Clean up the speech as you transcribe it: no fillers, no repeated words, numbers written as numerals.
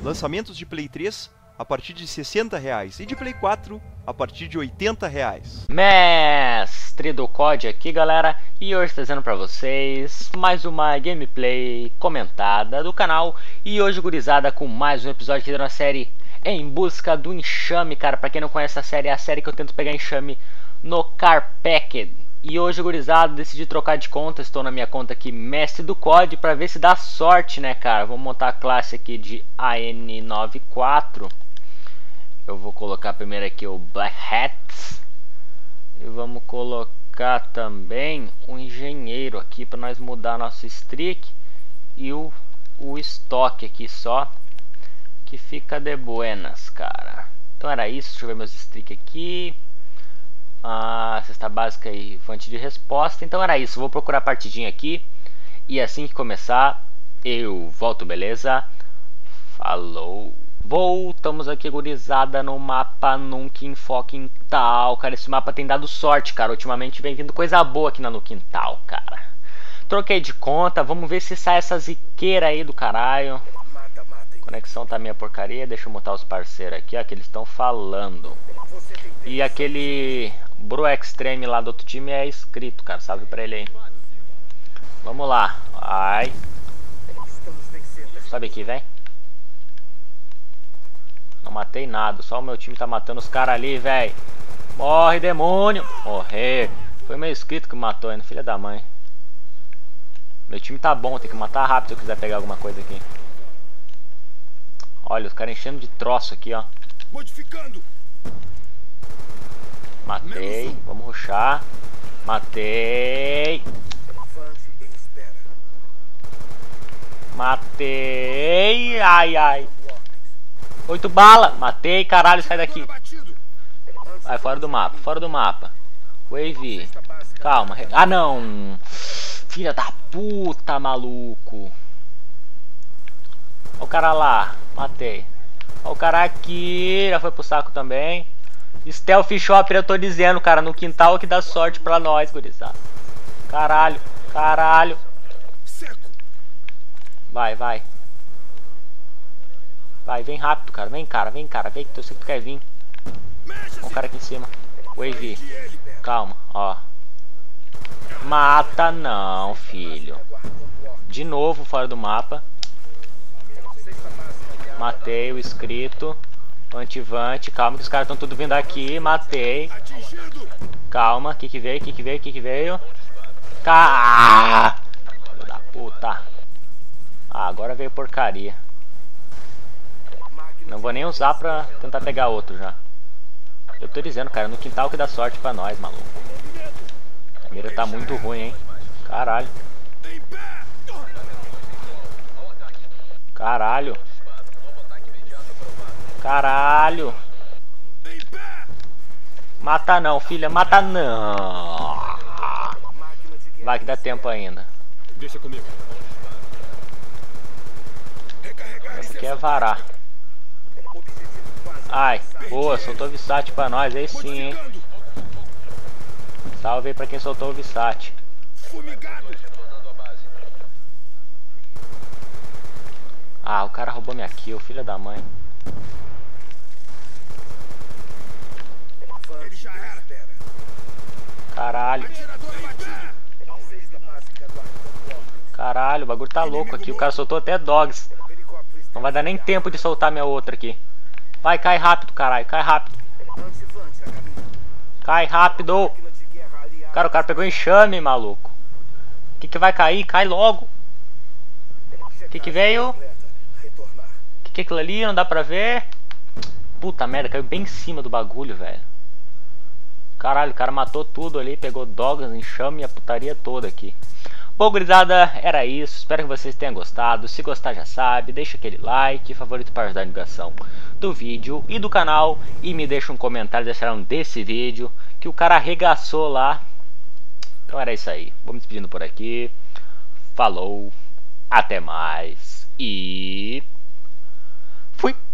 Lançamentos de Play 3 a partir de R$60 e de Play 4 a partir de R$80. Mestre do COD aqui, galera, e hoje trazendo pra vocês mais uma gameplay comentada do canal. E hoje, gurizada, com mais um episódio aqui da nossa série Em Busca do Enxame, cara. Pra quem não conhece a série, é a série que eu tento pegar enxame no Car Packed. E hoje, gurizada, decidi trocar de conta. Estou na minha conta aqui, Mestre do COD, pra ver se dá sorte, né, cara. Vou montar a classe aqui de AN94. Eu vou colocar primeiro aqui o Black Hat. E vamos colocar também o Engenheiro aqui pra nós mudar nosso streak. E o estoque aqui só, que fica de buenas, cara. Então era isso, deixa eu ver meus streak aqui. Cesta básica e fonte de resposta. Então era isso, vou procurar a partidinha aqui. E assim que começar, eu volto, beleza? Falou! Voltamos aqui, gurizada, no mapa Nunkin fucking tal, cara. Esse mapa tem dado sorte, cara. Ultimamente vem vindo coisa boa aqui na Nunkin tal, cara. Troquei de conta, vamos ver se sai essa ziqueira aí do caralho. Conexão tá meio porcaria, deixa eu montar os parceiros aqui, ó, que eles estão falando. E aquele Bru Extreme lá do outro time é inscrito, cara, salve pra ele aí. Vamos lá, ai. Sobe aqui, velho. Não matei nada, só o meu time tá matando os caras ali, velho. Morre, demônio! Morrer! Foi meu inscrito que matou ainda, filha da mãe. Meu time tá bom, tem que matar rápido se eu quiser pegar alguma coisa aqui. Olha, os caras enchendo de troço aqui, ó. Modificando. Matei. Vamos rushar. Matei. Matei. Ai, ai. 8 balas. Matei, caralho. Sai daqui. Vai, fora do mapa. Fora do mapa. Wave. Calma. Ah, não. Filha da puta, maluco. Olha o cara lá, matei. Olha o cara aqui, já foi pro saco também. Stealth Shopper, eu tô dizendo, cara, no quintal que dá sorte pra nós, gurizada. Caralho, caralho. Vai, vai. Vai, vem rápido, cara, vem, cara, vem, cara, vem que eu sei que tu quer vir. Olha o cara aqui em cima. Wave, calma, ó. Mata não, filho. De novo fora do mapa. Matei o inscrito. Antivante. Calma que os caras estão tudo vindo aqui. Matei. Calma. Que veio? Que veio? Que veio? Caralho da puta. Ah, agora veio porcaria. Não vou nem usar pra tentar pegar outro já. Eu tô dizendo, cara. No quintal que dá sorte pra nós, maluco. A mira tá muito ruim, hein? Caralho. Caralho. Caralho. Mata não, filha. Mata não. Vai que dá tempo ainda. Deixa comigo. Isso aqui é varar. Ai, boa. Soltou o Visite pra nós. Aí sim, hein. Salve aí pra quem soltou o Visite. Ah, o cara roubou minha kill, filha da mãe. Caralho. Caralho, o bagulho tá louco aqui. O cara soltou até dogs. Não vai dar nem tempo de soltar minha outra aqui. Vai, cai rápido, caralho. Cai rápido. Cai rápido. Cara, o cara pegou enxame, maluco. O que que vai cair? Cai logo. O que que veio? O que que é aquilo ali? Não dá pra ver. Puta merda, caiu bem em cima do bagulho, velho. Caralho, o cara matou tudo ali, pegou dogs, enxame e a putaria toda aqui. Bom, gurizada, era isso. Espero que vocês tenham gostado. Se gostar, já sabe, deixa aquele like, favorito para ajudar a divulgação do vídeo e do canal. E me deixa um comentário, deixaram desse vídeo, que o cara arregaçou lá. Então era isso aí. Vou me despedindo por aqui. Falou, até mais e... fui!